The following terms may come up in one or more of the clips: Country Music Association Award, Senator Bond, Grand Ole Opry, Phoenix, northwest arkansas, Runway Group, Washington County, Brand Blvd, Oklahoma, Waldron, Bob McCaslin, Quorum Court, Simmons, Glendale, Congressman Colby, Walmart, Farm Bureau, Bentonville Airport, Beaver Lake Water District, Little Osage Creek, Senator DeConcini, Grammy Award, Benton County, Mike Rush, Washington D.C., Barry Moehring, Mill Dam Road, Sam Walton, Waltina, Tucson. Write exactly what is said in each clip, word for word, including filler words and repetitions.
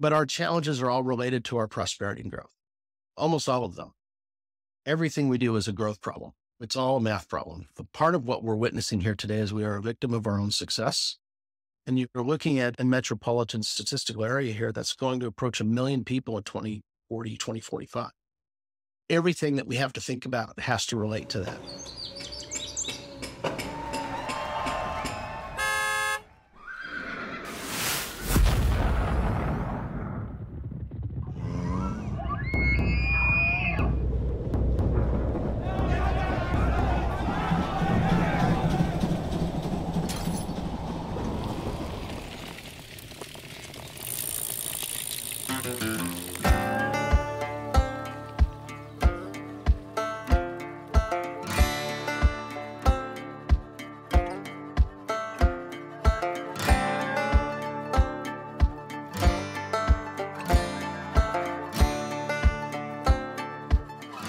But our challenges are all related to our prosperity and growth, almost all of them. Everything we do is a growth problem. It's all a math problem. But part of what we're witnessing here today is we are a victim of our own success. And you're looking at a metropolitan statistical area here that's going to approach a million people in twenty forty, twenty forty-five. Everything that we have to think about has to relate to that.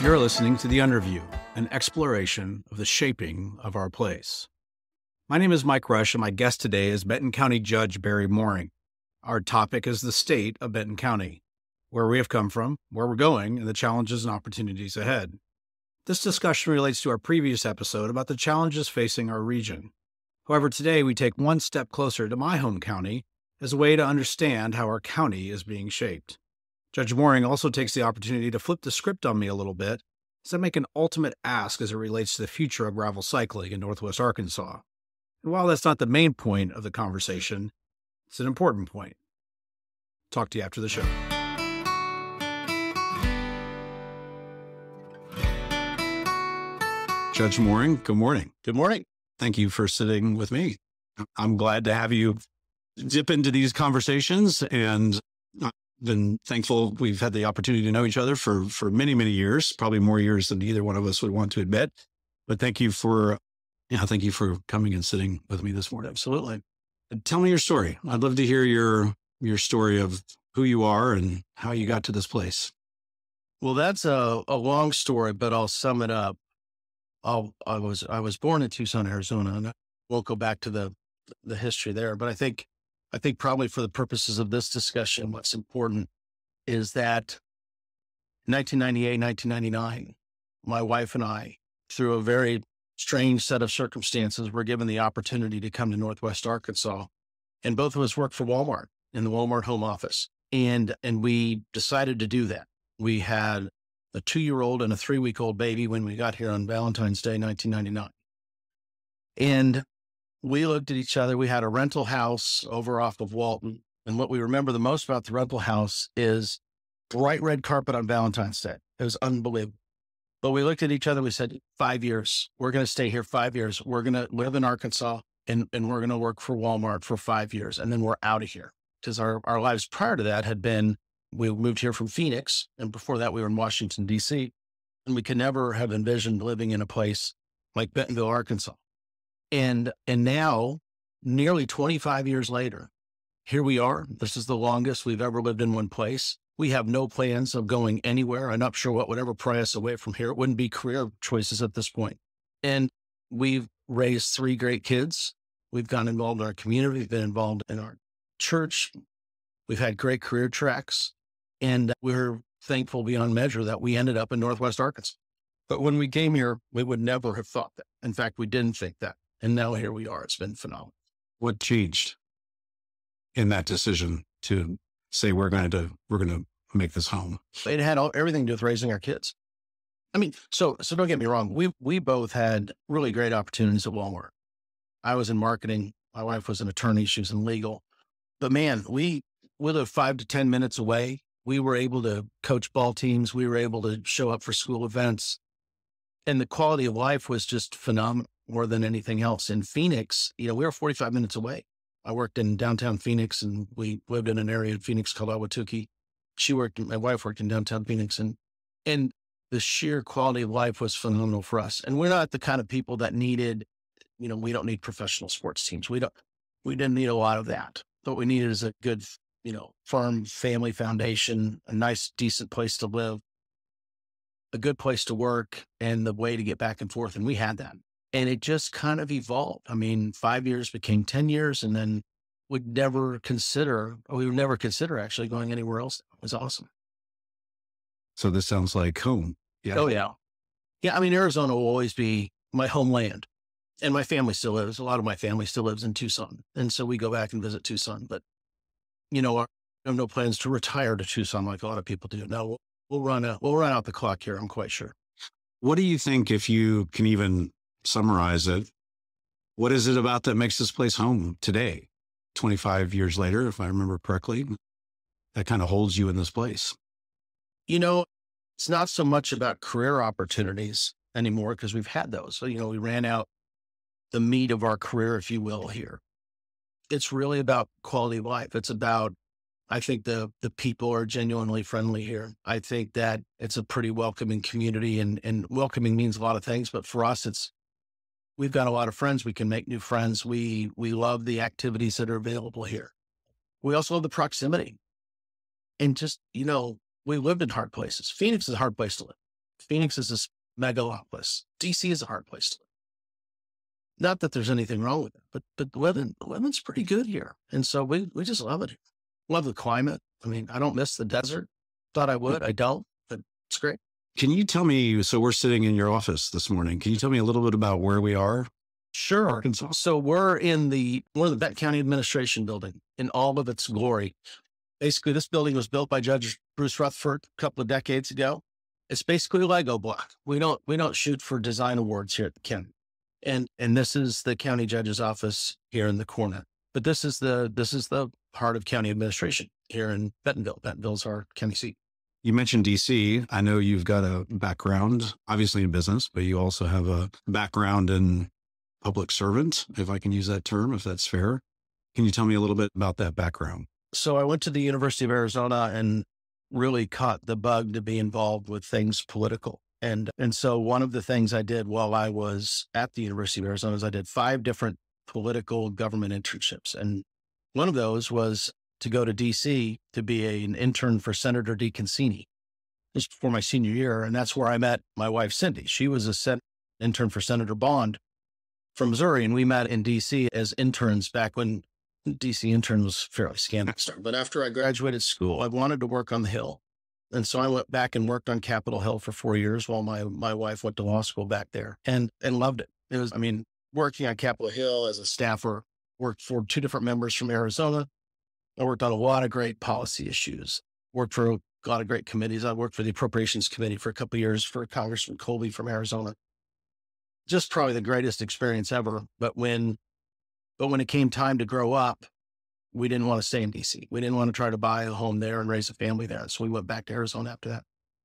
You're listening to The Underview, an exploration of the shaping of our place. My name is Mike Rush, and my guest today is Benton County Judge Barry Moehring. Our topic is the state of Benton County, where we have come from, where we're going, and the challenges and opportunities ahead. This discussion relates to our previous episode about the challenges facing our region. However, today we take one step closer to my home county as a way to understand how our county is being shaped. Judge Moehring also takes the opportunity to flip the script on me a little bit as I make an ultimate ask as it relates to the future of gravel cycling in northwest Arkansas. And while that's not the main point of the conversation, it's an important point. Talk to you after the show. Judge Moehring, good morning. Good morning. Thank you for sitting with me. I'm glad to have you dip into these conversations, and I been thankful we've had the opportunity to know each other for, for many, many years, probably more years than either one of us would want to admit. But thank you for, yeah, thank you for coming and sitting with me this morning. Absolutely. Tell me your story. I'd love to hear your, your story of who you are and how you got to this place. Well, that's a, a long story, but I'll sum it up. I'll, I was, I was born in Tucson, Arizona, and I won't go back to the, the history there, but I think I think probably for the purposes of this discussion, what's important is that nineteen ninety-eight, nineteen ninety-nine, my wife and I, through a very strange set of circumstances, were given the opportunity to come to northwest Arkansas. And both of us worked for Walmart in the Walmart home office. And, and we decided to do that. We had a two-year-old and a three-week-old baby when we got here on Valentine's Day, nineteen ninety-nine. And we looked at each other. We had a rental house over off of Walton. And what we remember the most about the rental house is bright red carpet on Valentine's Day. It was unbelievable. But we looked at each other. We said, five years. We're going to stay here five years. We're going to live in Arkansas, and, and we're going to work for Walmart for five years. And then we're out of here. Because our, our lives prior to that had been, we moved here from Phoenix. And before that, we were in Washington, D C. And we could never have envisioned living in a place like Bentonville, Arkansas. And, and now, nearly twenty-five years later, here we are. This is the longest we've ever lived in one place. We have no plans of going anywhere. I'm not sure what would ever pry us away from here. It wouldn't be career choices at this point. And we've raised three great kids. We've gotten involved in our community. We've been involved in our church. We've had great career tracks. And we're thankful beyond measure that we ended up in northwest Arkansas. But when we came here, we would never have thought that. In fact, we didn't think that. And now here we are. It's been phenomenal. What changed in that decision to say we're going to we're going to make this home? It had all, everything to do with raising our kids. I mean, so so don't get me wrong. We we both had really great opportunities at Walmart. I was in marketing. My wife was an attorney. She was in legal. But man, we we lived five to ten minutes away. We were able to coach ball teams. We were able to show up for school events, and the quality of life was just phenomenal. More than anything else. In Phoenix, you know, we were forty-five minutes away. I worked in downtown Phoenix, and we lived in an area in Phoenix called Ahwatukee. She worked, my wife worked in downtown Phoenix, and, and the sheer quality of life was phenomenal for us. And we're not the kind of people that needed, you know, we don't need professional sports teams. We don't, we didn't need a lot of that. What we needed is a good, you know, farm family foundation, a nice, decent place to live, a good place to work, and the way to get back and forth. And we had that. And it just kind of evolved. I mean, five years became ten years. And then would never consider, or we would never consider actually going anywhere else. It was awesome. So this sounds like home. Yeah. Oh, yeah. Yeah. I mean, Arizona will always be my homeland, and my family still lives. A lot of my family still lives in Tucson. And so we go back and visit Tucson, but you know, I have no plans to retire to Tucson like a lot of people do. No, we'll, we'll run a, we'll run out the clock here. I'm quite sure. What do you think, if you can even summarize it, what is it about that makes this place home today, twenty-five years later, if I remember correctly, that kind of holds you in this place? You know, it's not so much about career opportunities anymore, because we've had those. So, you know, we ran out the meat of our career, if you will, here. It's really about quality of life. It's about, I think the the people are genuinely friendly here. I think that it's a pretty welcoming community, and and welcoming means a lot of things, but for us, it's, we've got a lot of friends. We can make new friends. We, we love the activities that are available here. We also love the proximity, and just, you know, we lived in hard places. Phoenix is a hard place to live. Phoenix is this megalopolis. D C is a hard place to live. Not that there's anything wrong with it, but, but living, living's pretty good here. And so we, we just love it. Love the climate. I mean, I don't miss the desert. Thought I would. I don't, but it's great. Can you tell me, so we're sitting in your office this morning. Can you tell me a little bit about where we are? Sure. Arkansas. So we're in the, we're in the Benton County Administration Building in all of its glory. Basically, this building was built by Judge Bruce Rutherford a couple of decades ago. It's basically Lego block. We don't, we don't shoot for design awards here at the county. And, and this is the county judge's office here in the corner. But this is the, this is the heart of county administration here in Bentonville. Bentonville's our county seat. You mentioned D C. I know you've got a background, obviously in business, but you also have a background in public servant, if I can use that term, if that's fair. Can you tell me a little bit about that background? So I went to the University of Arizona and really caught the bug to be involved with things political. And, and so one of the things I did while I was at the University of Arizona is I did five different political government internships. And one of those was to go to D C to be a, an intern for Senator DeConcini just before my senior year. And that's where I met my wife, Cindy. She was a sen- intern for Senator Bond from Missouri. And we met in D C as interns back when D C intern was fairly scandalous. But after I graduated school, I wanted to work on the Hill. And so I went back and worked on Capitol Hill for four years while my, my wife went to law school back there, and, and loved it. It was, I mean, working on Capitol Hill as a staffer, worked for two different members from Arizona. I worked on a lot of great policy issues, worked for a lot of great committees. I worked for the Appropriations Committee for a couple of years for Congressman Colby from Arizona. Just probably the greatest experience ever. But when, but when it came time to grow up, we didn't want to stay in D C. We didn't want to try to buy a home there and raise a family there. So we went back to Arizona after that.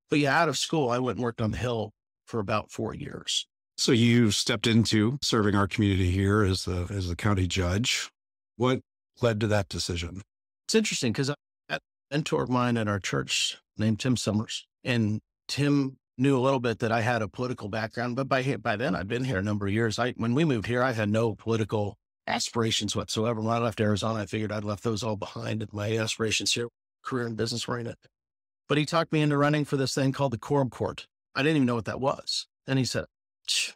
But yeah, out of school, I went and worked on the Hill for about four years. So you stepped into serving our community here as the, as the county judge. What led to that decision? It's interesting because I had a mentor of mine at our church named Tim Summers, and Tim knew a little bit that I had a political background, but by by then I'd been here a number of years. I, when we moved here, I had no political aspirations whatsoever. When I left Arizona, I figured I'd left those all behind, and my aspirations here, career and business oriented. But he talked me into running for this thing called the Quorum Court. I didn't even know what that was. And he said,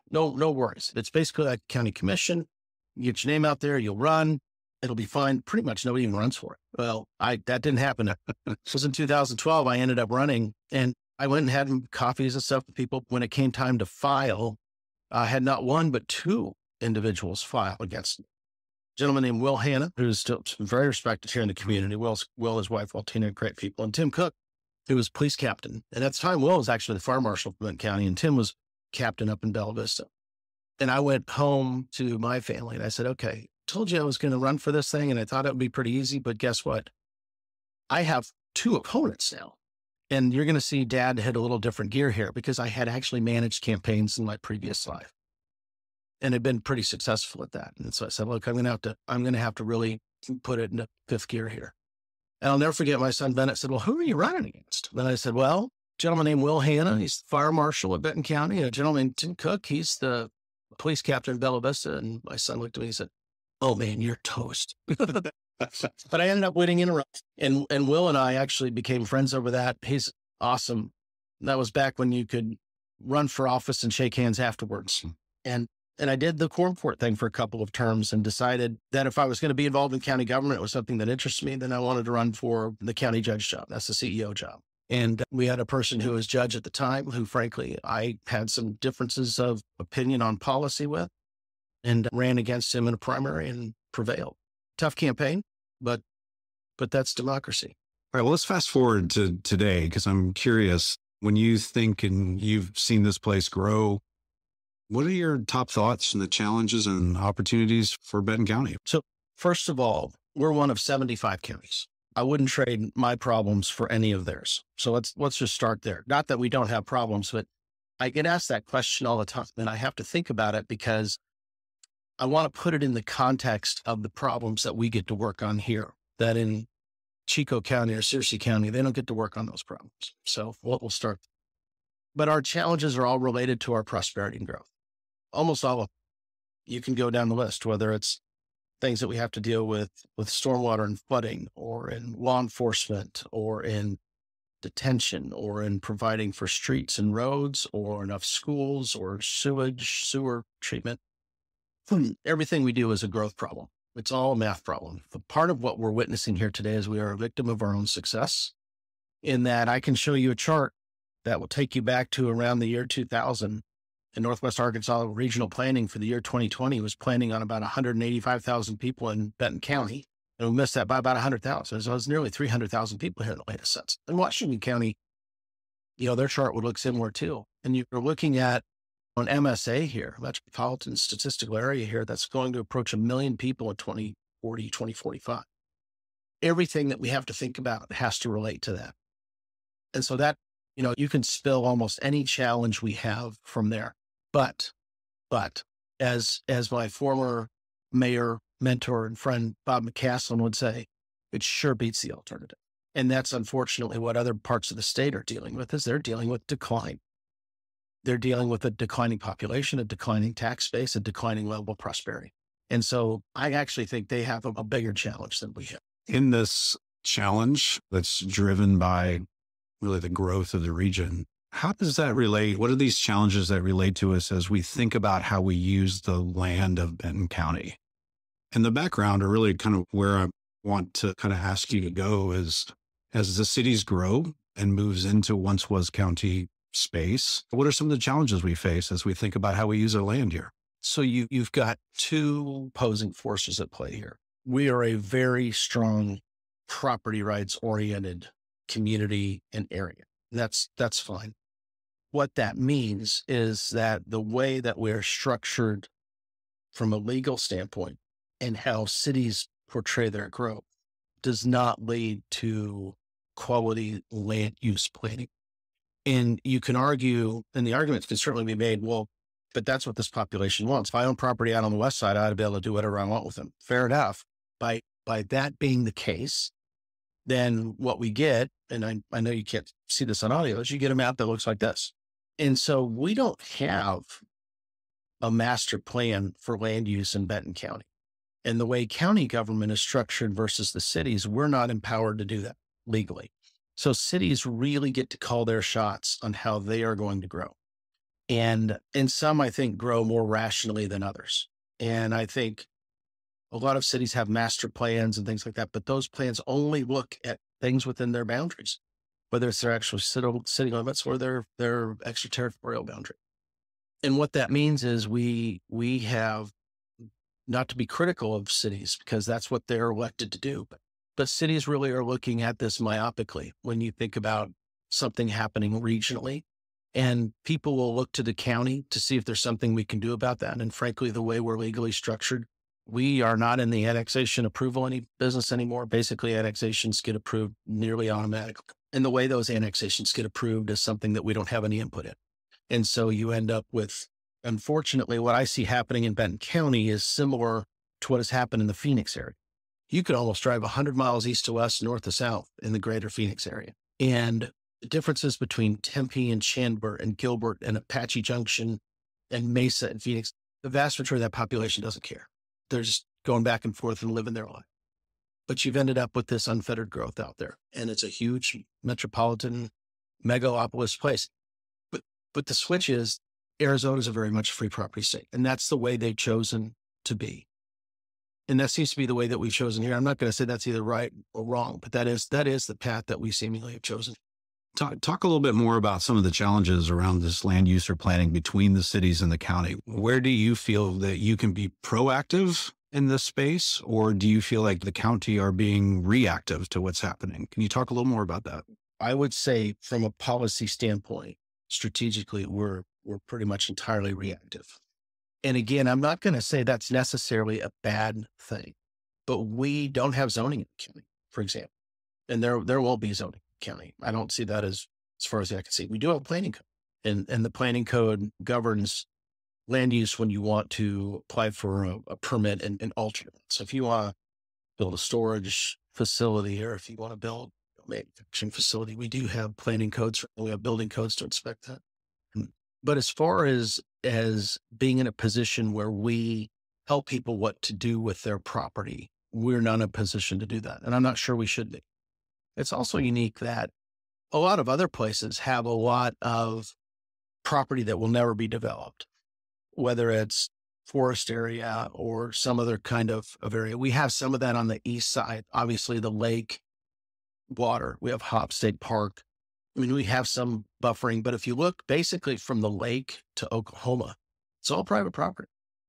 no, no worries. It's basically like a county commission. You get your name out there, you'll run. It'll be fine. Pretty much nobody even runs for it. Well, I, that didn't happen. It was in two thousand twelve. I ended up running, and I went and had coffees and stuff with people. When it came time to file, I had not one, but two individuals file against me. A gentleman named Will Hanna, who's still very respected here in the community. Will's, Will, his wife, Waltina, great people. And Tim Cook, who was police captain. And at the time, Will was actually the fire marshal for Benton County, and Tim was captain up in Bella Vista. And I went home to my family and I said, okay, told you I was going to run for this thing, and I thought it would be pretty easy, but guess what? I have two opponents now, and you're going to see Dad hit a little different gear here, because I had actually managed campaigns in my previous life and had been pretty successful at that. And so I said, look, I'm going to have to, I'm going to have to really put it in fifth gear here. And I'll never forget, my son Bennett said, well, who are you running against? And I said, well, a gentleman named Will Hanna, he's the fire marshal at Benton County, and a gentleman named Tim Cook, he's the police captain of Bella Vista. And my son looked at me and said, oh man, you're toast. But I ended up winning in a row. And, and Will and I actually became friends over that. He's awesome. That was back when you could run for office and shake hands afterwards. And And I did the Quorum Court thing for a couple of terms and decided that if I was going to be involved in county government, it was something that interests me, then I wanted to run for the county judge job. That's the C E O job. And we had a person who was judge at the time who, frankly, I had some differences of opinion on policy with, and ran against him in a primary and prevailed. Tough campaign, but but that's democracy. All right, well, let's fast forward to today, because I'm curious, when you think and you've seen this place grow, what are your top thoughts and the challenges and opportunities for Benton County? So first of all, we're one of seventy-five counties. I wouldn't trade my problems for any of theirs. So let's let's just start there. Not that we don't have problems, but I get asked that question all the time, and I have to think about it because I want to put it in the context of the problems that we get to work on here, that in Chico County or Searcy County, they don't get to work on those problems. So we'll, we'll start. But our challenges are all related to our prosperity and growth. Almost all of them. You can go down the list, whether it's things that we have to deal with, with stormwater and flooding, or in law enforcement, or in detention, or in providing for streets and roads, or enough schools, or sewage, sewer treatment. Everything we do is a growth problem. It's all a math problem. But part of what we're witnessing here today is we are a victim of our own success, in that I can show you a chart that will take you back to around the year two thousand. In Northwest Arkansas, regional planning for the year twenty twenty was planning on about one hundred eighty-five thousand people in Benton County, and we missed that by about one hundred thousand. So it was nearly three hundred thousand people here in the latest census. In Washington County, you know, their chart would look similar too. And you're looking at an M S A here, metropolitan statistical area here, that's going to approach a million people in twenty forty, twenty forty-five. Everything that we have to think about has to relate to that. And so that, you know, you can spill almost any challenge we have from there. But, but as, as my former mayor, mentor, and friend, Bob McCaslin would say, it sure beats the alternative. And that's unfortunately what other parts of the state are dealing with, is they're dealing with decline. They're dealing with a declining population, a declining tax base, a declining level of prosperity. And so I actually think they have a, a bigger challenge than we have. In this challenge that's driven by really the growth of the region, how does that relate? What are these challenges that relate to us as we think about how we use the land of Benton County? And the background, or really kind of where I want to kind of ask you to go, is as the cities grow and moves into once was county space, what are some of the challenges we face as we think about how we use our land here? So you, you've got two opposing forces at play here. We are a very strong property rights oriented community and area. That's, that's fine. What that means is that the way that we're structured from a legal standpoint and how cities portray their growth does not lead to quality land use planning. And you can argue, and the arguments can certainly be made, well, but that's what this population wants. If I own property out on the west side, I ought to be able to do whatever I want with them. Fair enough. By, by that being the case, then what we get, and I, I know you can't see this on audio, is you get a map that looks like this. And so we don't have a master plan for land use in Benton County. And the way county government is structured versus the cities, we're not empowered to do that legally. So cities really get to call their shots on how they are going to grow. And, and some, I think, grow more rationally than others. And I think a lot of cities have master plans and things like that, but those plans only look at things within their boundaries, whether it's their actual city limits or their, their extraterritorial boundary. And what that means is we, we have, not to be critical of cities because that's what they're elected to do, but, but cities really are looking at this myopically when you think about something happening regionally. And people will look to the county to see if there's something we can do about that. And frankly, the way we're legally structured, we are not in the annexation approval any business anymore. Basically, annexations get approved nearly automatically. And the way those annexations get approved is something that we don't have any input in. And so you end up with, unfortunately, what I see happening in Benton County is similar to what has happened in the Phoenix area. You could almost drive one hundred miles east to west, north to south in the greater Phoenix area. And the differences between Tempe and Chandler and Gilbert and Apache Junction and Mesa and Phoenix, the vast majority of that population doesn't care. They're just going back and forth and living their life. But you've ended up with this unfettered growth out there. And it's a huge metropolitan megalopolis place. But, but the switch is Arizona is a very much free property state, and that's the way they've chosen to be. And that seems to be the way that we've chosen here. I'm not going to say that's either right or wrong, but that is that is the path that we seemingly have chosen. Talk, talk a little bit more about some of the challenges around this land use or planning between the cities and the county. Where do you feel that you can be proactive in this space, or do you feel like the county are being reactive to what's happening? Can you talk a little more about that? I would say from a policy standpoint, strategically, we're we're pretty much entirely reactive. And again, I'm not going to say that's necessarily a bad thing, but we don't have zoning in the county, for example, and there there will be zoning in the county. I don't see that as as far as I can see. We do have a planning code, and and the planning code governs land use when you want to apply for a, a permit and, and alter it. So if you want to build a storage facility, or if you want to build a manufacturing facility, we do have planning codes. We have building codes to inspect that. But as far as as being in a position where we tell people what to do with their property, we're not in a position to do that. And I'm not sure we should be. It's also unique that a lot of other places have a lot of property that will never be developed, whether it's forest area or some other kind of, of area. We have some of that on the east side, obviously the lake, water. We have Hop State Park. I mean, we have some buffering, but if you look basically from the lake to Oklahoma, it's all private property,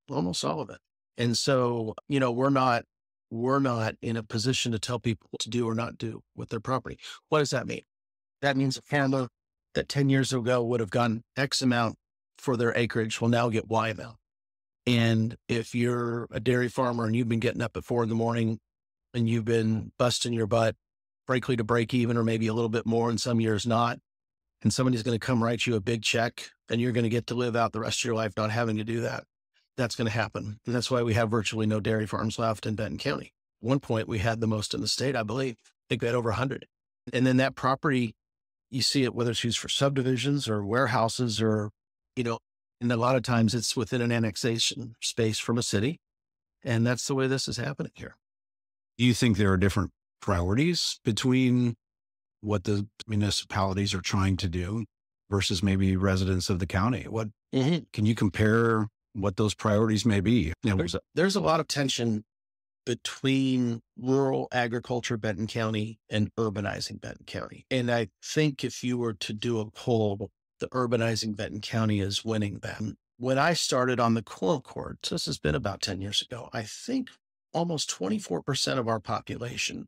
almost all of it. And so, you know, we're not, we're not in a position to tell people what to do or not do with their property. What does that mean? That means a farmer that ten years ago would have gotten X amount for their acreage will now get Y amount. And if you're a dairy farmer and you've been getting up at four in the morning and you've been busting your butt, frankly, to break even, or maybe a little bit more in some years not, and somebody's going to come write you a big check and you're going to get to live out the rest of your life not having to do that, that's going to happen. And that's why we have virtually no dairy farms left in Benton County. At one point, we had the most in the state, I believe. I think we had over one hundred. And then that property, you see it, whether it's used for subdivisions or warehouses or, you know, and a lot of times it's within an annexation space from a city. And that's the way this is happening here. Do you think there are different priorities between what the municipalities are trying to do versus maybe residents of the county? What mm-hmm. Can you compare what those priorities may be? You know, there's, there's a lot of tension between rural agriculture, Benton County, and urbanizing Benton County. And I think if you were to do a poll, the urbanizing Benton County is winning them. When I started on the Quorum Court, so this has been about ten years ago, I think almost twenty-four percent of our population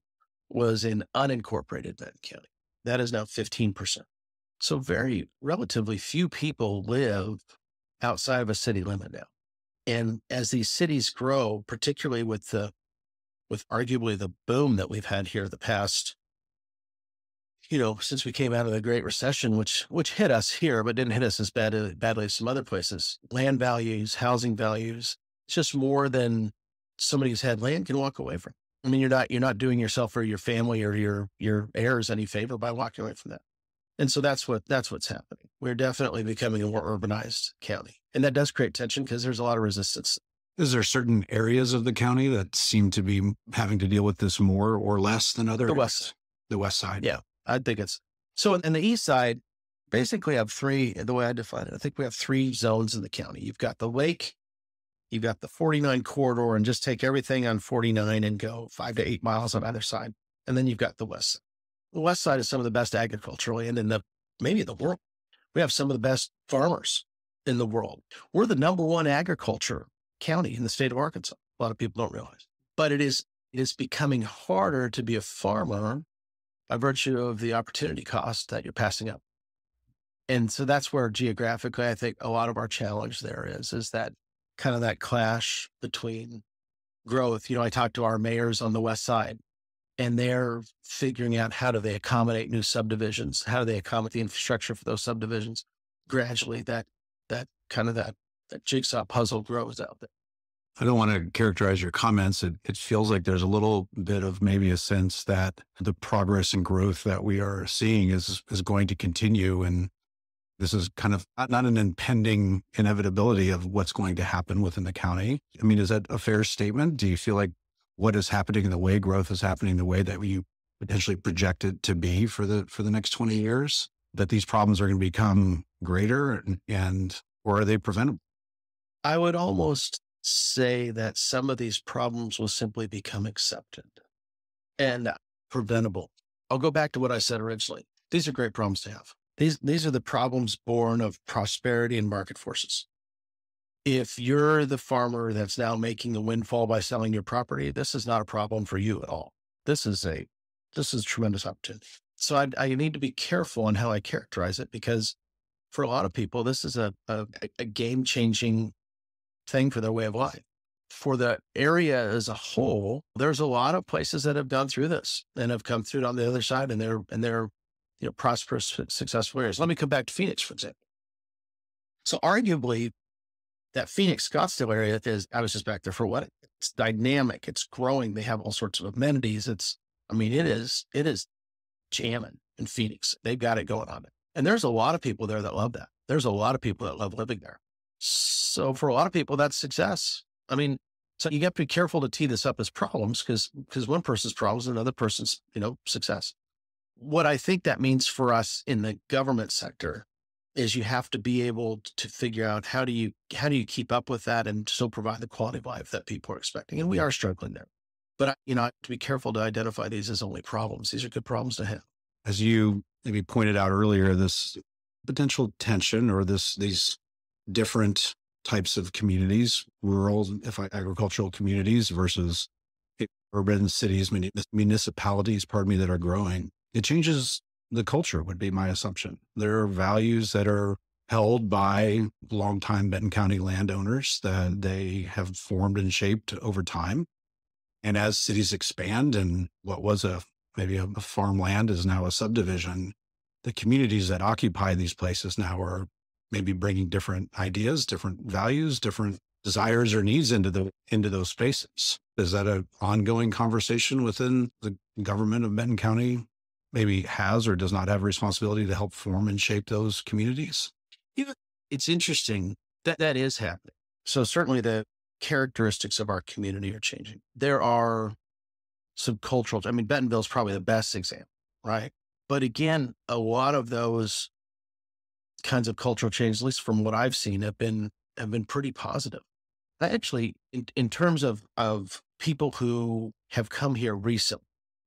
was in unincorporated Benton County. That is now fifteen percent. So very relatively few people live outside of a city limit now. And as these cities grow, particularly with the, with arguably the boom that we've had here the past, you know, since we came out of the Great Recession, which, which hit us here, but didn't hit us as bad, badly as some other places, land values, housing values, it's just more than somebody who's had land can walk away from. I mean, you're not, you're not doing yourself or your family or your, your heirs any favor by walking away from that. And so that's what, that's what's happening. We're definitely becoming a more urbanized county. And that does create tension because there's a lot of resistance. Is there certain areas of the county that seem to be having to deal with this more or less than others? The west. The west side. Yeah, I think it's. So in the east side, basically have three, the way I define it, I think we have three zones in the county. You've got the lake. You've got the forty-nine corridor, and just take everything on forty-nine and go five to eight miles on either side. And then you've got the west side. The west side is some of the best agricultural land in the, maybe in the world. We have some of the best farmers in the world. We're the number one agriculture county in the state of Arkansas. A lot of people don't realize, but it is, it is becoming harder to be a farmer by virtue of the opportunity cost that you're passing up. And so that's where geographically, I think a lot of our challenge there is, is that kind of that clash between growth. You know, I talked to our mayors on the west side, and they're figuring out how do they accommodate new subdivisions? How do they accommodate the infrastructure for those subdivisions? Gradually that, that kind of that, that jigsaw puzzle grows out there. I don't want to characterize your comments. It, it feels like there's a little bit of maybe a sense that the progress and growth that we are seeing is, is going to continue. And this is kind of not an impending inevitability of what's going to happen within the county. I mean, is that a fair statement? Do you feel like what is happening and the way growth is happening, the way that you potentially project it to be for the, for the next twenty years, that these problems are going to become greater and, and or are they preventable? I would almost say that some of these problems will simply become accepted and preventable. I'll go back to what I said originally. These are great problems to have. These, these are the problems born of prosperity and market forces. If you're the farmer that's now making the windfall by selling your property, this is not a problem for you at all. This is a, this is a tremendous opportunity. So I, I need to be careful in how I characterize it, because for a lot of people, this is a, a, a game-changing thing for their way of life. For the area as a whole, there's a lot of places that have gone through this and have come through it on the other side, and they're, and they're, you know, prosperous, successful areas. Let me come back to Phoenix, for example. So arguably, that Phoenix Scottsdale area is, I was just back there for a wedding. It's dynamic. It's growing. They have all sorts of amenities. It's, I mean, it is, it is jamming in Phoenix. They've got it going on. And there's a lot of people there that love that. There's a lot of people that love living there. So for a lot of people, that's success. I mean, so you have to be careful to tee this up as problems, because, because one person's problems, another person's, you know, success. What I think that means for us in the government sector is you have to be able to figure out how do you, how do you keep up with that and still provide the quality of life that people are expecting. And we are struggling there, but I, you know, I have to be careful to identify these as only problems. These are good problems to have. As you maybe pointed out earlier, this potential tension or this, these different types of communities, rural, if I, agricultural communities versus urban cities, municipalities, pardon me, that are growing, it changes the culture, would be my assumption. There are values that are held by longtime Benton County landowners that they have formed and shaped over time. And as cities expand and what was a maybe a, a farmland is now a subdivision, the communities that occupy these places now are maybe bringing different ideas, different values, different desires or needs into the into those spaces. Is that an ongoing conversation within the government of Benton County? Maybe has or does not have responsibility to help form and shape those communities? You know, it's interesting that that is happening. So certainly the characteristics of our community are changing. There are some cultural, I mean, Bentonville is probably the best example, right? But again, a lot of those kinds of cultural changes, at least from what I've seen, have been, have been pretty positive. Actually, in, in terms of, of people who have come here recently,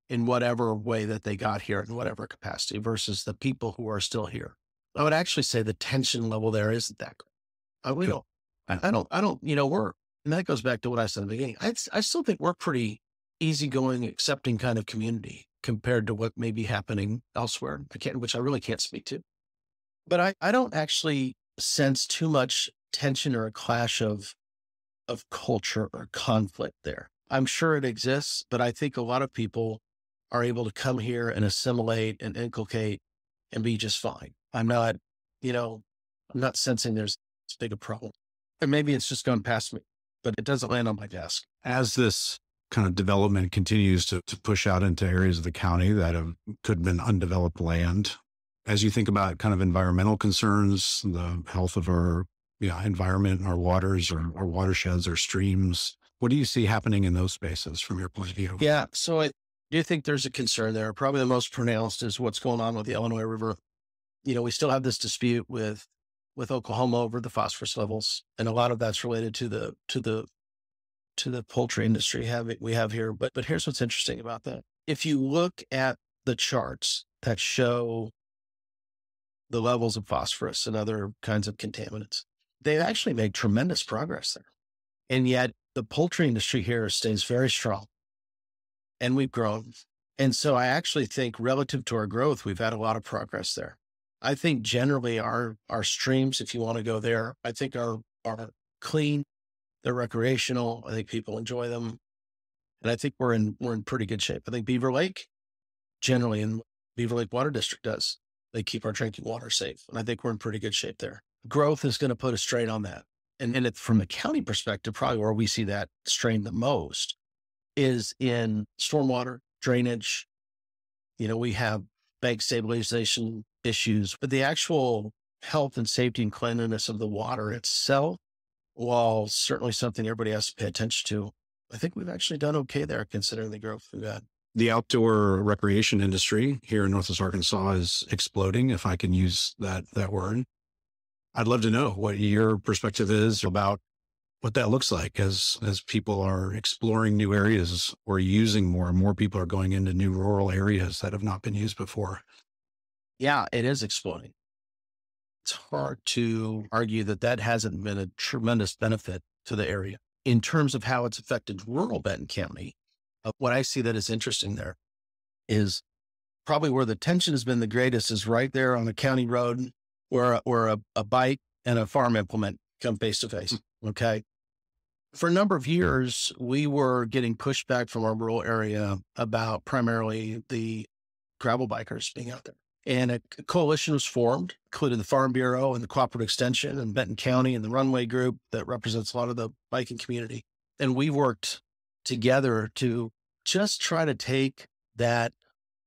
in whatever way that they got here in whatever capacity versus the people who are still here. I would actually say the tension level there isn't that great. I, we don't, I don't, I don't, you know, we're, and that goes back to what I said in the beginning. I, I still think we're pretty easygoing, accepting kind of community compared to what may be happening elsewhere. I can't, which I really can't speak to, but I, I don't actually sense too much tension or a clash of, of culture or conflict there. I'm sure it exists, but I think a lot of people are able to come here and assimilate and inculcate and be just fine. I'm not, you know, I'm not sensing there's as big a problem. And maybe it's just gone past me, but it doesn't land on my desk. As this kind of development continues to, to push out into areas of the county that have, could have been undeveloped land, as you think about kind of environmental concerns, the health of our you know, environment, our waters, or our watersheds, our streams, what do you see happening in those spaces from your point of view? Yeah, so I do think there's a concern there. Probably the most pronounced is what's going on with the Illinois River. You know, we still have this dispute with, with Oklahoma over the phosphorus levels. And a lot of that's related to the, to the, to the poultry industry have we have here. But, but here's what's interesting about that. If you look at the charts that show the levels of phosphorus and other kinds of contaminants, they've actually made tremendous progress there. And yet the poultry industry here stays very strong. And we've grown. And so I actually think relative to our growth, we've had a lot of progress there. I think generally our, our streams, if you want to go there, I think are, are clean. They're recreational. I think people enjoy them. And I think we're in, we're in pretty good shape. I think Beaver Lake, generally in Beaver Lake Water District does, they keep our drinking water safe. And I think we're in pretty good shape there. Growth is going to put a strain on that. And, and it, from the county perspective, probably where we see that strain the most is in stormwater drainage. You know, we have bank stabilization issues, but the actual health and safety and cleanliness of the water itself, while certainly something everybody has to pay attention to, I think we've actually done okay there considering the growth we've had. The outdoor recreation industry here in northwest Arkansas is exploding, if I can use that, that word. I'd love to know what your perspective is about what that looks like as, as people are exploring new areas or using more and more people are going into new rural areas that have not been used before. Yeah, it is exploding. It's hard to argue that that hasn't been a tremendous benefit to the area. In terms of how it's affected rural Benton County, uh, what I see that is interesting there is probably where the tension has been the greatest is right there on the county road where, where a, a bike and a farm implement come face to face. Okay. For a number of years, we were getting pushback from our rural area about primarily the gravel bikers being out there. And a coalition was formed, including the Farm Bureau and the Cooperative Extension and Benton County and the Runway Group that represents a lot of the biking community. And we worked together to just try to take that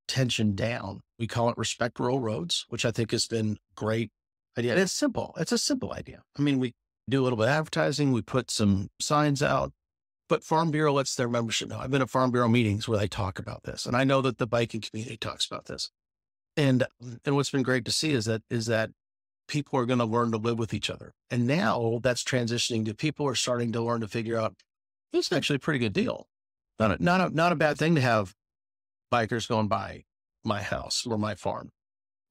tension down. We call it Respect Rural Roads, which I think has been a great idea. And it's simple. It's a simple idea. I mean, we do a little bit of advertising. We put some signs out. But Farm Bureau lets their membership know. I've been at Farm Bureau meetings where they talk about this. And I know that the biking community talks about this. And, and what's been great to see is that, is that people are going to learn to live with each other. And now that's transitioning to people are starting to learn to figure out, this is actually a pretty good deal. Not a, not a, not a bad thing to have bikers going by my house or my farm.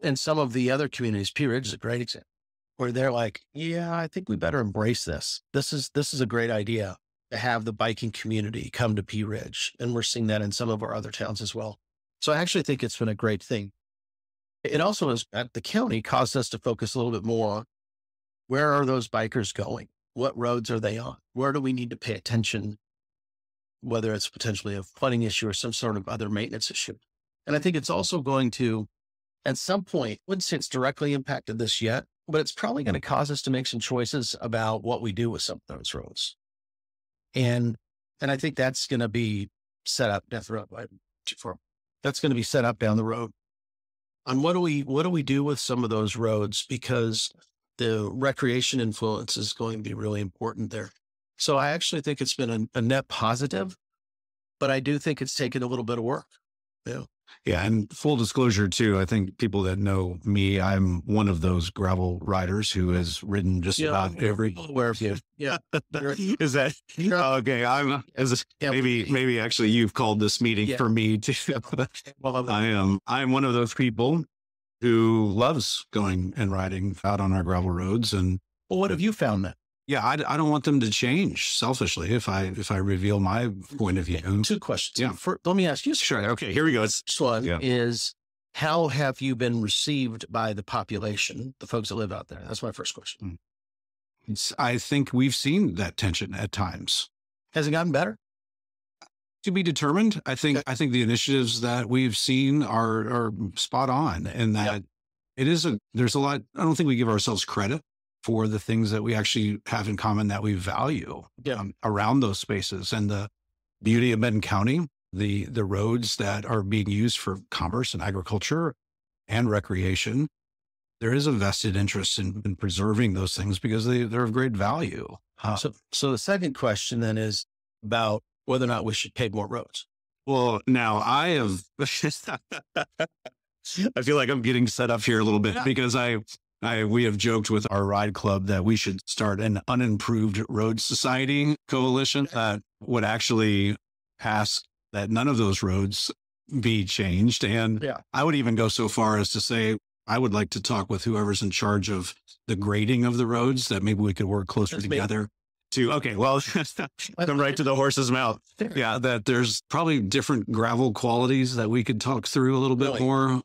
And some of the other communities, Pea Ridge is a great example where they're like, yeah, I think we better embrace this. This is, this is a great idea to have the biking community come to Pea Ridge. And we're seeing that in some of our other towns as well. So I actually think it's been a great thing. It also has, at the county, caused us to focus a little bit more on where are those bikers going? What roads are they on? Where do we need to pay attention, whether it's potentially a flooding issue or some sort of other maintenance issue? And I think it's also going to, at some point, I wouldn't say it's directly impacted this yet, but it's probably going to cause us to make some choices about what we do with some of those roads. And and I think that's going to be set up down the road. That's going to be set up down the road. And what do we, what do we do with some of those roads? Because the recreation influence is going to be really important there. So I actually think it's been a, a net positive, but I do think it's taken a little bit of work. Yeah. Yeah. And full disclosure too, I think people that know me, I'm one of those gravel riders who has ridden just yeah, about every, where you, yeah. Is that, oh, okay. I'm as yeah, maybe, we, maybe actually you've called this meeting yeah. for me too. Well, I am, I'm one of those people who loves going and riding out on our gravel roads. And well, what have you found then? Yeah. I, I don't want them to change selfishly. If I, if I reveal my point of view, two questions. Yeah. For, let me ask you. Sure. Okay. Here we go. It's, this one yeah. is how have you been received by the population, the folks that live out there? That's my first question. It's, I think we've seen that tension at times. Has it gotten better? To be determined. I think, okay. I think the initiatives that we've seen are, are spot on and that yep. it is a, there's a lot, I don't think we give ourselves credit for the things that we actually have in common that we value yeah. um, around those spaces and the beauty of Benton County, the, the roads that are being used for commerce and agriculture and recreation. There is a vested interest in, in preserving those things because they, they're of great value. Huh. So, so the second question then is about whether or not we should pave more roads. Well, now I have, I feel like I'm getting set up here a little bit yeah. because I, I, we have joked with our ride club that we should start an unimproved road society coalition that would actually ask that none of those roads be changed. And yeah. I would even go so far as to say, I would like to talk with whoever's in charge of the grading of the roads that maybe we could work closer That's together me. to, okay, well, come right to the horse's mouth. There. Yeah. That there's probably different gravel qualities that we could talk through a little bit really? more.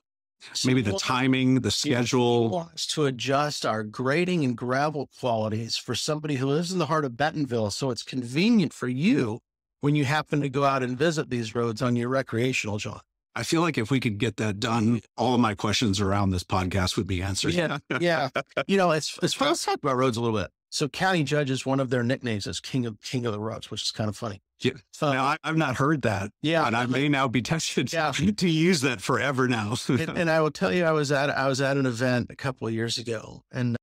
So maybe the we'll, timing, the schedule. Wants to adjust our grading and gravel qualities for somebody who lives in the heart of Bentonville. So it's convenient for you when you happen to go out and visit these roads on your recreational jaunt. I feel like if we could get that done, all of my questions around this podcast would be answered. Yeah. Yeah. You know, it's, it's fun. Let's talk about roads a little bit. So county judges, one of their nicknames is King of King of the Roads, which is kind of funny. Yeah. Um, now, I, I've not heard that. Yeah. And I may now be tempted yeah. to use that forever now. and, and I will tell you, I was at, I was at an event a couple of years ago, and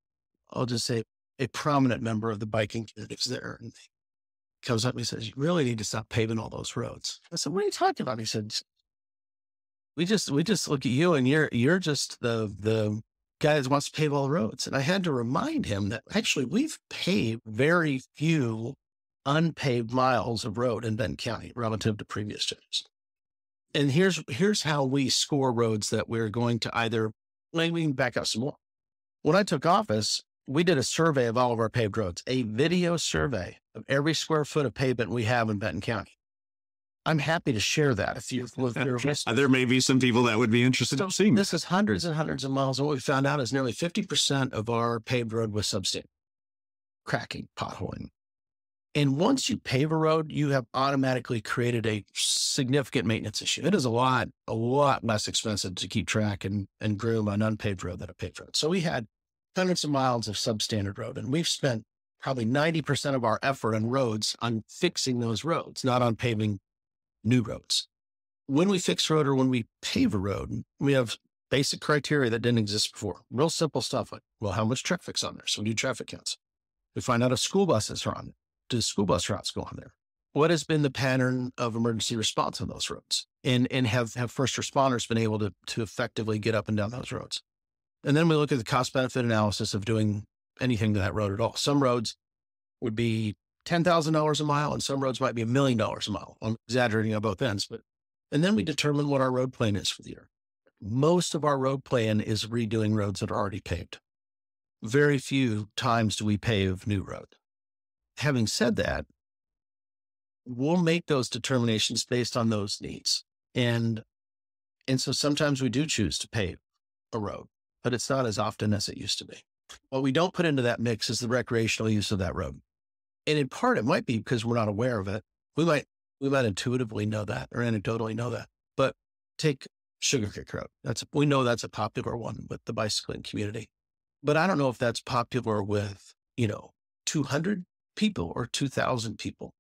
I'll just say a prominent member of the biking community was there and he comes up and he says, you really need to stop paving all those roads. I said, what are you talking about? And he said, we just, we just look at you and you're, you're just the, the guy that wants to pave all roads. And I had to remind him that actually we've paved very few unpaved miles of road in Benton County relative to previous years. And here's here's how we score roads that we're going to either, let me back up some more. When I took office, we did a survey of all of our paved roads, a video survey of every square foot of pavement we have in Benton County. I'm happy to share that. If you, if you're there may be some people that would be interested so, in seeing this. This is hundreds and hundreds of miles. And what we found out is nearly fifty percent of our paved road was substandard, cracking, potholing. And once you pave a road, you have automatically created a significant maintenance issue. It is a lot, a lot less expensive to keep track and, and groom an unpaved road than a paved road. So we had hundreds of miles of substandard road, and we've spent probably ninety percent of our effort on roads on fixing those roads, not on paving new roads. When we fix road or when we pave a road, we have basic criteria that didn't exist before. Real simple stuff like, well, how much traffic's on there? So we do traffic counts. We find out if school buses are on there. Do school bus routes go on there? What has been the pattern of emergency response on those roads? And and have, have first responders been able to, to effectively get up and down those roads? And then we look at the cost-benefit analysis of doing anything to that road at all. Some roads would be ten thousand dollars a mile, and some roads might be a million dollars a mile. I'm exaggerating on both ends, but and then we determine what our road plan is for the year. Most of our road plan is redoing roads that are already paved. Very few times do we pave new road. Having said that, we'll make those determinations based on those needs. And, and so sometimes we do choose to pave a road, but it's not as often as it used to be. What we don't put into that mix is the recreational use of that road. And in part, it might be because we're not aware of it. We might, we might intuitively know that or anecdotally know that, but take Sugar Creek Road. That's, we know that's a popular one with the bicycling community, but I don't know if that's popular with, you know, two hundred people or two thousand people.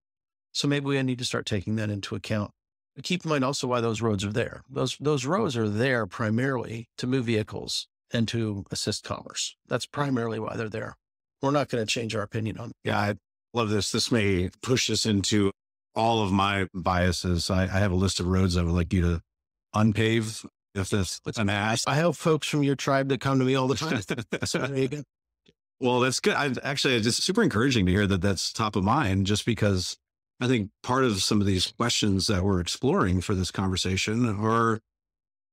So maybe we need to start taking that into account. But keep in mind also why those roads are there. Those, those roads are there primarily to move vehicles and to assist commerce. That's primarily why they're there. We're not going to change our opinion on it. Yeah. I love this. This may push us into all of my biases. I, I have a list of roads I would like you to unpave if that's an ask. I have folks from your tribe that come to me all the time. So there you go. Well, that's good. I actually, it's just super encouraging to hear that that's top of mind, just because I think part of some of these questions that we're exploring for this conversation are,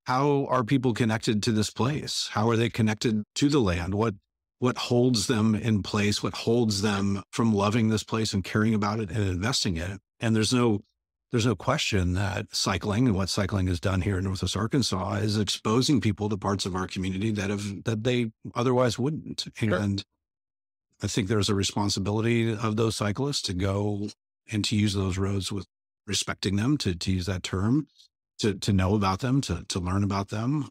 how are people connected to this place? How are they connected to the land? What, what holds them in place? What holds them from loving this place and caring about it and investing in it? And there's no, there's no question that cycling and what cycling has done here in Northwest Arkansas is exposing people to parts of our community that have, that they otherwise wouldn't. Sure. And I think there's a responsibility of those cyclists to go and to use those roads with respecting them, to, to use that term, to, to know about them, to, to learn about them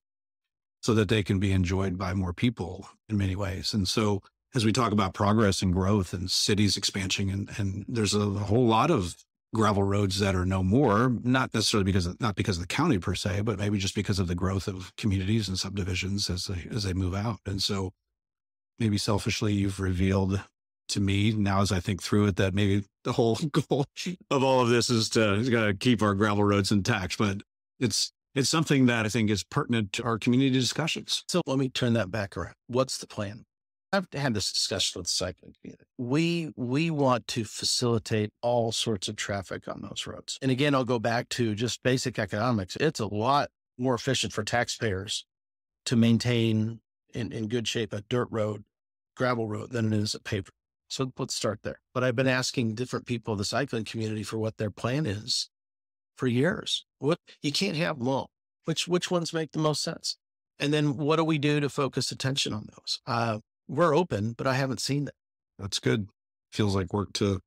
so that they can be enjoyed by more people in many ways. And so as we talk about progress and growth and cities expansion, and, and there's a, a whole lot of gravel roads that are no more, not necessarily because of, not because of the county per se, but maybe just because of the growth of communities and subdivisions as they, as they move out. And so maybe selfishly, you've revealed to me now, as I think through it, that maybe the whole goal of all of this is to, is to keep our gravel roads intact. But it's, it's something that I think is pertinent to our community discussions. So let me turn that back around. What's the plan? I've had this discussion with the cycling community. We, we want to facilitate all sorts of traffic on those roads. And again, I'll go back to just basic economics. It's a lot more efficient for taxpayers to maintain in, in good shape a dirt road, gravel road, than it is a paved road. So let's start there. But I've been asking different people in the cycling community for what their plan is for years. What, you can't have them all. Which, which ones make the most sense? And then what do we do to focus attention on those? Uh, we're open, but I haven't seen that. That's good. Feels like work to,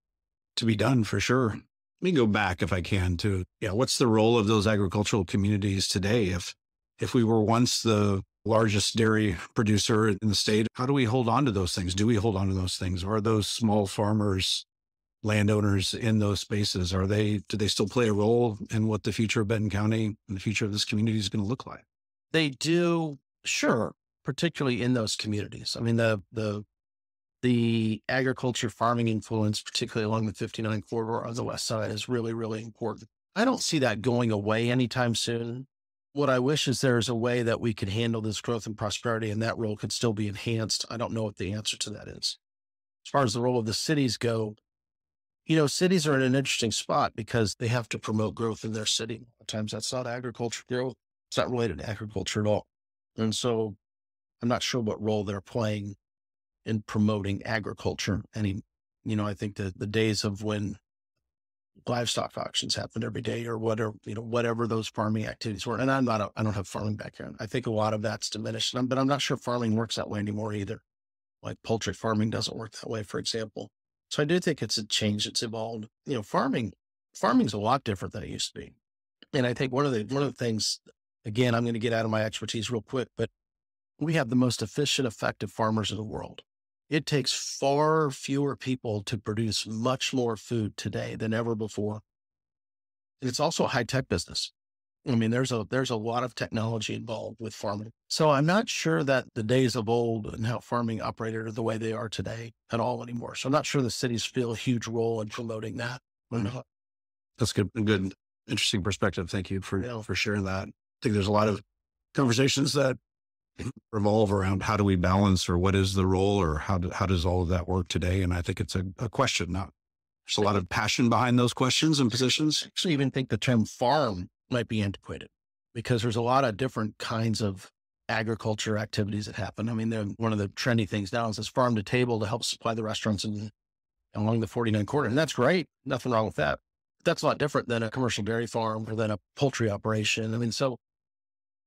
to be done for sure. Let me go back if I can to, yeah, what's the role of those agricultural communities today? If, if we were once the largest dairy producer in the state, how do we hold on to those things? Do we hold on to those things? Are those small farmers, landowners in those spaces, are they, do they still play a role in what the future of Benton County and the future of this community is going to look like? They do, sure, particularly in those communities. I mean, the, the, the agriculture farming influence, particularly along the fifty-nine corridor on the west side, is really, really important. I don't see that going away anytime soon. What I wish is there's a way that we could handle this growth and prosperity, and that role could still be enhanced. I don't know what the answer to that is. As far as the role of the cities go, you know, cities are in an interesting spot because they have to promote growth in their city. Sometimes that's not agriculture growth. It's not related to agriculture at all. And so I'm not sure what role they're playing in promoting agriculture. And, you know, I think that the days of when livestock auctions happened every day or whatever, you know, whatever those farming activities were. And I'm not, a, I don't have farming background. I think a lot of that's diminished, but I'm not sure farming works that way anymore either. Like poultry farming doesn't work that way, for example. So I do think it's a change that's evolved. You know, farming, farming's a lot different than it used to be. And I think one of the, one of the things, again, I'm going to get out of my expertise real quick, but we have the most efficient, effective farmers in the world. It takes far fewer people to produce much more food today than ever before. And it's also a high-tech business. I mean, there's a, there's a lot of technology involved with farming. So I'm not sure that the days of old and how farming operated are the way they are today at all anymore. So I'm not sure the cities feel a huge role in promoting that. Mm-hmm. That's good, good, interesting perspective. Thank you for, yeah. for sharing that. I think there's a lot of conversations that revolve around how do we balance or what is the role or how do, how does all of that work today? And I think it's a, a question. Not There's a lot of passion behind those questions and positions. I actually even think the term farm might be antiquated because there's a lot of different kinds of agriculture activities that happen. I mean, they're one of the trendy things now is this farm to table to help supply the restaurants in, along the forty-nine corridor. And that's great. Nothing wrong with that. But that's a lot different than a commercial dairy farm or than a poultry operation. I mean, so,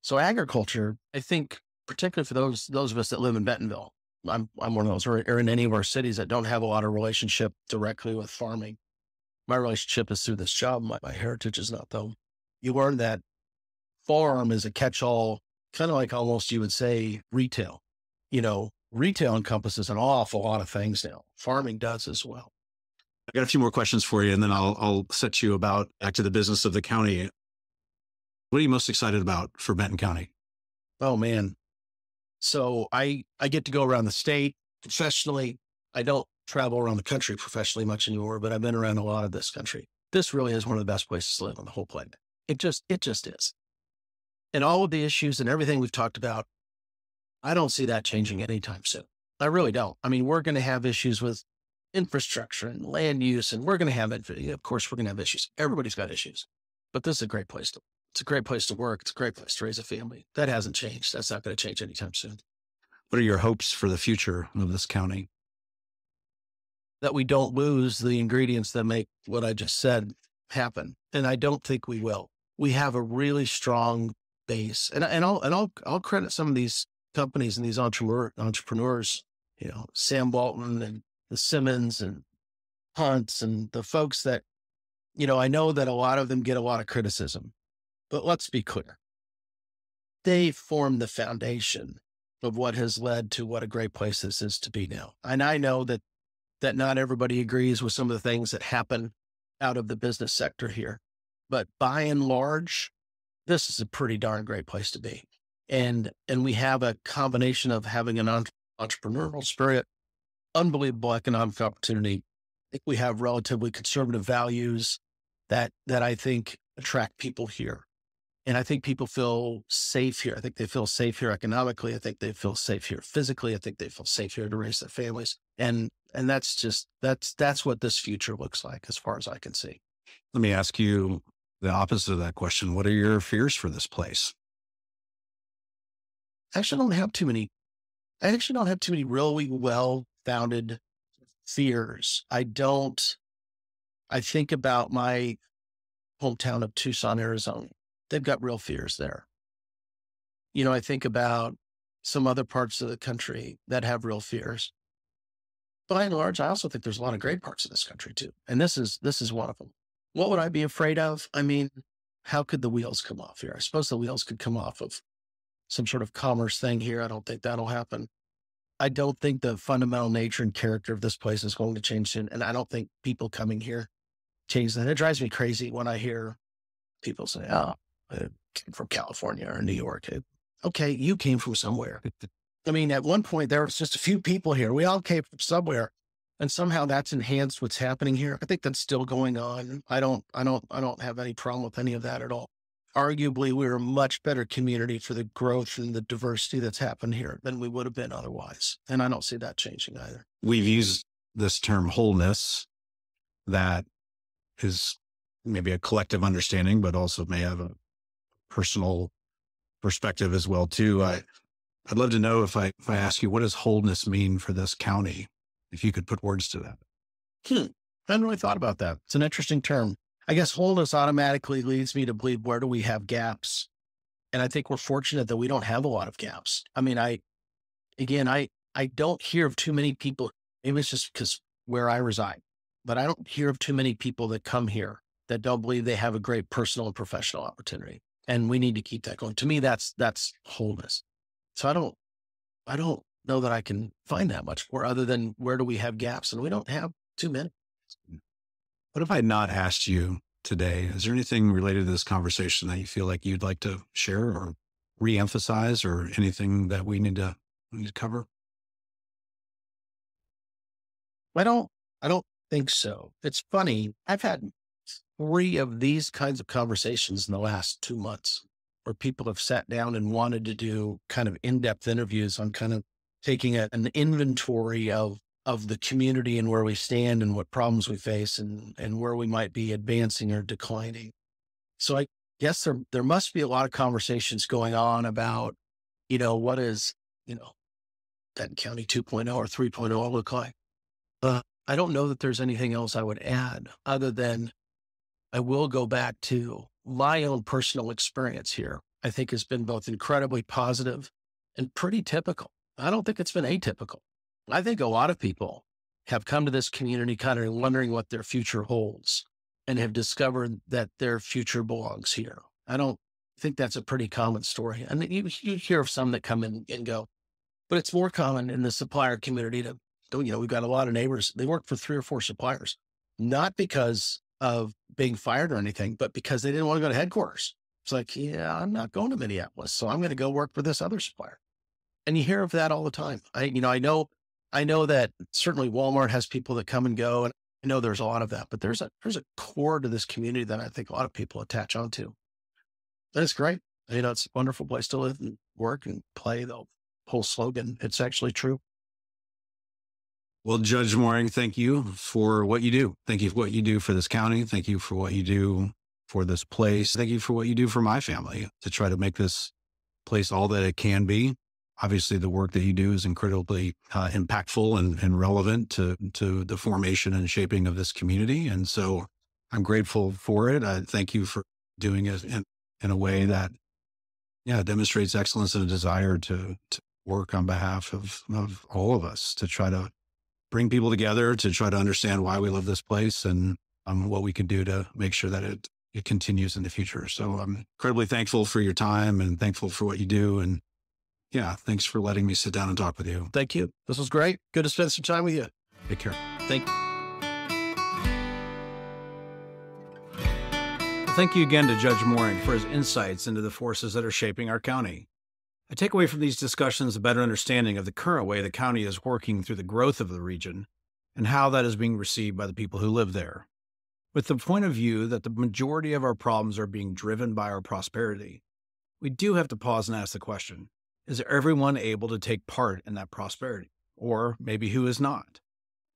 so agriculture, I think, particularly for those those of us that live in Bentonville, I'm I'm one of those, or, or in any of our cities that don't have a lot of relationship directly with farming. My relationship is through this job. My, my heritage is not, though. You learn that farm is a catch-all, kind of like almost you would say retail. You know, retail encompasses an awful lot of things now. Farming does as well. I got a few more questions for you, and then I'll I'll set you about back to the business of the county. What are you most excited about for Benton County? Oh man. So I, I get to go around the state professionally. I don't travel around the country professionally much anymore, but I've been around a lot of this country. This really is one of the best places to live on the whole planet. It just, it just is. And all of the issues and everything we've talked about, I don't see that changing anytime soon. I really don't. I mean, we're going to have issues with infrastructure and land use, and we're going to have it. Of course, we're going to have issues. Everybody's got issues, but this is a great place to live. It's a great place to work. It's a great place to raise a family. That hasn't changed. That's not going to change anytime soon. What are your hopes for the future of this county? That we don't lose the ingredients that make what I just said happen. And I don't think we will. We have a really strong base. And, and, I'll, and I'll, I'll credit some of these companies and these entrepreneur, entrepreneurs, you know, Sam Walton and the Simmons and Hunts and the folks that, you know, I know that a lot of them get a lot of criticism. But let's be clear, they form the foundation of what has led to what a great place this is to be now. And I know that, that not everybody agrees with some of the things that happen out of the business sector here, but by and large, this is a pretty darn great place to be. And, and we have a combination of having an entre- entrepreneurial spirit, unbelievable economic opportunity. I think we have relatively conservative values that, that I think attract people here. And I think people feel safe here. I think they feel safe here economically. I think they feel safe here physically. I think they feel safe here to raise their families. And and that's just, that's that's what this future looks like as far as I can see. Let me ask you the opposite of that question. What are your fears for this place? I actually don't have too many. I actually don't have too many really well-founded fears. I don't, I think about my hometown of Tucson, Arizona. They've got real fears there. You know, I think about some other parts of the country that have real fears. By and large, I also think there's a lot of great parts of this country too. And this is, this is one of them. What would I be afraid of? I mean, how could the wheels come off here? I suppose the wheels could come off of some sort of commerce thing here. I don't think that'll happen. I don't think the fundamental nature and character of this place is going to change soon. And I don't think people coming here change that. It drives me crazy when I hear people say, oh, I came from California or New York. Okay, you came from somewhere. I mean, at one point, there was just a few people here. We all came from somewhere. And somehow that's enhanced what's happening here. I think that's still going on. I don't, I don't, I don't have any problem with any of that at all. arguably we were a much better community for the growth and the diversity that's happened here than we would have been otherwise. And I don't see that changing either. We've used this term wholeness that is maybe a collective understanding, but also may have a personal perspective as well, too. I, I'd love to know if I, if I ask you, what does wholeness mean for this county? If you could put words to that. Hmm. I hadn't really thought about that. It's an interesting term. I guess wholeness automatically leads me to believe, where do we have gaps? And I think we're fortunate that we don't have a lot of gaps. I mean, I, again, I, I don't hear of too many people, maybe it's just because where I reside, but I don't hear of too many people that come here that don't believe they have a great personal and professional opportunity. And we need to keep that going. To me, that's, that's wholeness. So I don't, I don't know that I can find that much more other than, where do we have gaps? And we don't have too many. What if I had not asked you today, is there anything related to this conversation that you feel like you'd like to share or reemphasize, or anything that we need to, we need to cover? I don't, I don't think so. It's funny. I've had three of these kinds of conversations in the last two months where people have sat down and wanted to do kind of in-depth interviews on kind of taking a, an inventory of of the community and where we stand and what problems we face and, and where we might be advancing or declining. So I guess there, there must be a lot of conversations going on about, you know, what is, you know, Benton County two point oh or three point oh look like. Uh, I don't know that there's anything else I would add other than I will go back to my own personal experience here. I think has been both incredibly positive and pretty typical. I don't think it's been atypical. I think a lot of people have come to this community kind of wondering what their future holds and have discovered that their future belongs here. I don't think that's a pretty common story. And you, you hear of some that come in and go, but it's more common in the supplier community to, you know, we've got a lot of neighbors. They work for three or four suppliers, not because of being fired or anything, but because they didn't want to go to headquarters. It's like, yeah, I'm not going to Minneapolis, so I'm going to go work for this other supplier. And you hear of that all the time. I, you know, I know I know that certainly Walmart has people that come and go, and I know there's a lot of that, but there's a, there's a core to this community that I think a lot of people attach onto. That's great. You know, it's a wonderful place to live and work and play, the whole slogan. It's actually true. Well, Judge Moehring, thank you for what you do. Thank you for what you do for this county. Thank you for what you do for this place. Thank you for what you do for my family to try to make this place all that it can be. Obviously, the work that you do is incredibly uh, impactful and, and relevant to, to the formation and shaping of this community. And so I'm grateful for it. I thank you for doing it in, in a way that, yeah, demonstrates excellence and a desire to, to work on behalf of, of all of us, to try to bring people together, to try to understand why we love this place and um, what we can do to make sure that it, it continues in the future. So I'm incredibly thankful for your time and thankful for what you do. And yeah, thanks for letting me sit down and talk with you. Thank you. This was great. Good to spend some time with you. Take care. Thank you. Thank you again to Judge Moehring for his insights into the forces that are shaping our county. I take away from these discussions a better understanding of the current way the county is working through the growth of the region and how that is being received by the people who live there, with the point of view that the majority of our problems are being driven by our prosperity. We do have to pause and ask the question, is everyone able to take part in that prosperity? Or maybe who is not?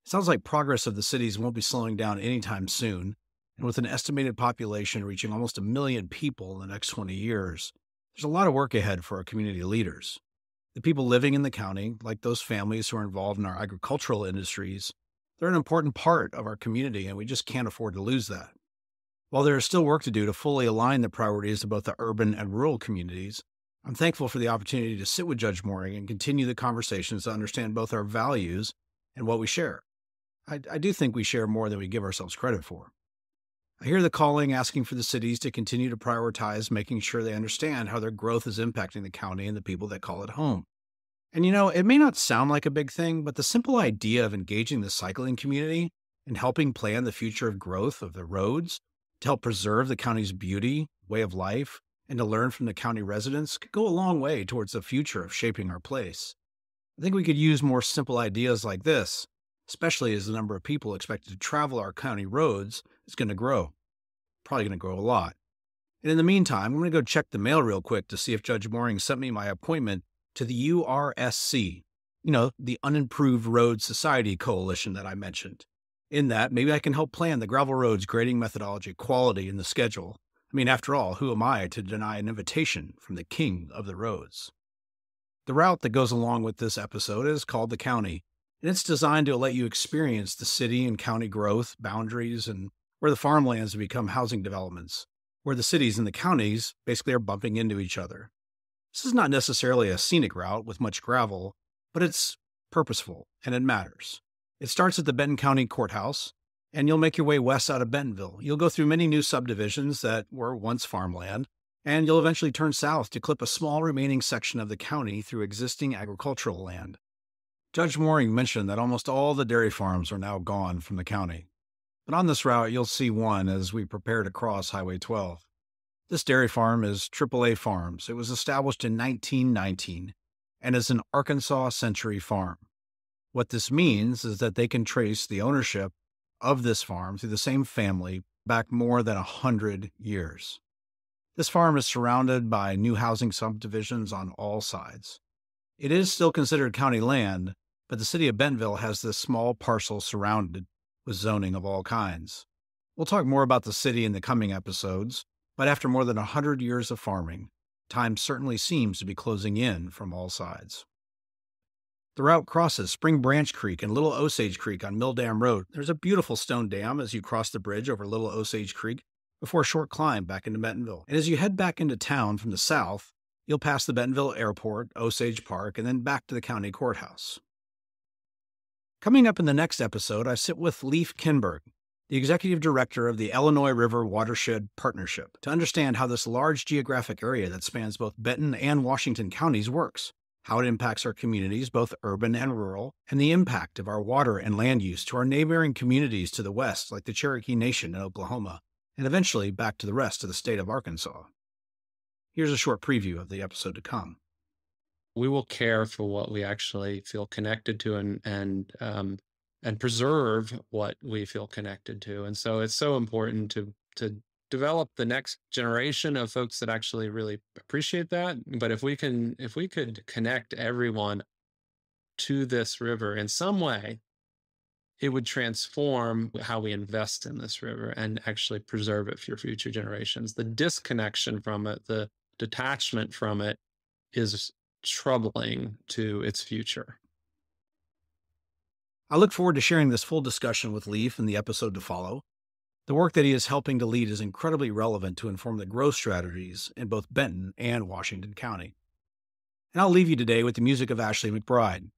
It sounds like progress of the cities won't be slowing down anytime soon, and with an estimated population reaching almost a million people in the next twenty years, there's a lot of work ahead for our community leaders. The people living in the county, like those families who are involved in our agricultural industries, they're an important part of our community, and we just can't afford to lose that. While there is still work to do to fully align the priorities of both the urban and rural communities, I'm thankful for the opportunity to sit with Judge Moehring and continue the conversations to understand both our values and what we share. I, I do think we share more than we give ourselves credit for. I hear the calling asking for the cities to continue to prioritize making sure they understand how their growth is impacting the county and the people that call it home. And you know, it may not sound like a big thing, but the simple idea of engaging the cycling community and helping plan the future of growth of the roads to help preserve the county's beauty, way of life, and to learn from the county residents could go a long way towards the future of shaping our place. I think we could use more simple ideas like this, especially as the number of people expected to travel our county roads is going to grow. Probably going to grow a lot. And in the meantime, I'm going to go check the mail real quick to see if Judge Moehring sent me my appointment to the U R S C, you know, the Unimproved Road Society Coalition that I mentioned. In that, maybe I can help plan the gravel roads grading methodology, quality, and the schedule. I mean, after all, who am I to deny an invitation from the king of the roads? The route that goes along with this episode is called The County, and it's designed to let you experience the city and county growth, boundaries, and where the farmlands become housing developments, where the cities and the counties basically are bumping into each other. This is not necessarily a scenic route with much gravel, but it's purposeful, and it matters. It starts at the Benton County Courthouse, and you'll make your way west out of Bentonville. You'll go through many new subdivisions that were once farmland, and you'll eventually turn south to clip a small remaining section of the county through existing agricultural land. Judge Moehring mentioned that almost all the dairy farms are now gone from the county. But on this route, you'll see one as we prepare to cross Highway twelve. This dairy farm is triple A Farms. It was established in nineteen nineteen and is an Arkansas Century Farm. What this means is that they can trace the ownership of this farm through the same family back more than one hundred years. This farm is surrounded by new housing subdivisions on all sides. It is still considered county land, but the city of Bentonville has this small parcel surrounded with zoning of all kinds. We'll talk more about the city in the coming episodes, but after more than one hundred years of farming, time certainly seems to be closing in from all sides. The route crosses Spring Branch Creek and Little Osage Creek on Mill Dam Road. There's a beautiful stone dam as you cross the bridge over Little Osage Creek before a short climb back into Bentonville. And as you head back into town from the south, you'll pass the Bentonville Airport, Osage Park, and then back to the county courthouse. Coming up in the next episode, I sit with Leif Kinberg, the executive director of the Illinois River Watershed Partnership, to understand how this large geographic area that spans both Benton and Washington counties works, how it impacts our communities, both urban and rural, and the impact of our water and land use to our neighboring communities to the west, like the Cherokee Nation in Oklahoma, and eventually back to the rest of the state of Arkansas. Here's a short preview of the episode to come. We will care for what we actually feel connected to and and um, and preserve what we feel connected to. And so it's so important to to develop the next generation of folks that actually really appreciate that. But if we can, if we could connect everyone to this river in some way, it would transform how we invest in this river and actually preserve it for future generations. The disconnection from it, the detachment from it is troubling to its future. I look forward to sharing this full discussion with Leif in the episode to follow. The work that he is helping to lead is incredibly relevant to inform the growth strategies in both Benton and Washington County. And I'll leave you today with the music of Ashley McBride.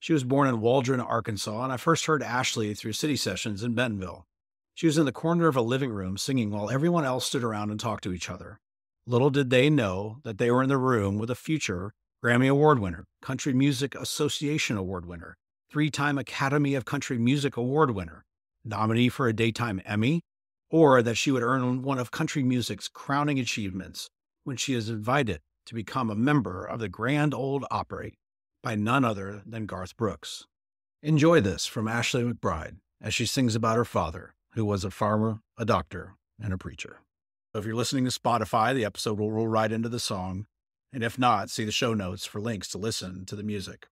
She was born in Waldron, Arkansas, and I first heard Ashley through city sessions in Bentonville. She was in the corner of a living room singing while everyone else stood around and talked to each other. Little did they know that they were in the room with a future Grammy Award winner, Country Music Association Award winner, three-time Academy of Country Music Award winner, nominee for a daytime Emmy, or that she would earn one of country music's crowning achievements when she is invited to become a member of the Grand Ole Opry by none other than Garth Brooks. Enjoy this from Ashley McBride as she sings about her father, who was a farmer, a doctor, and a preacher. So if you're listening to Spotify, the episode will roll right into the song, and if not, see the show notes for links to listen to the music.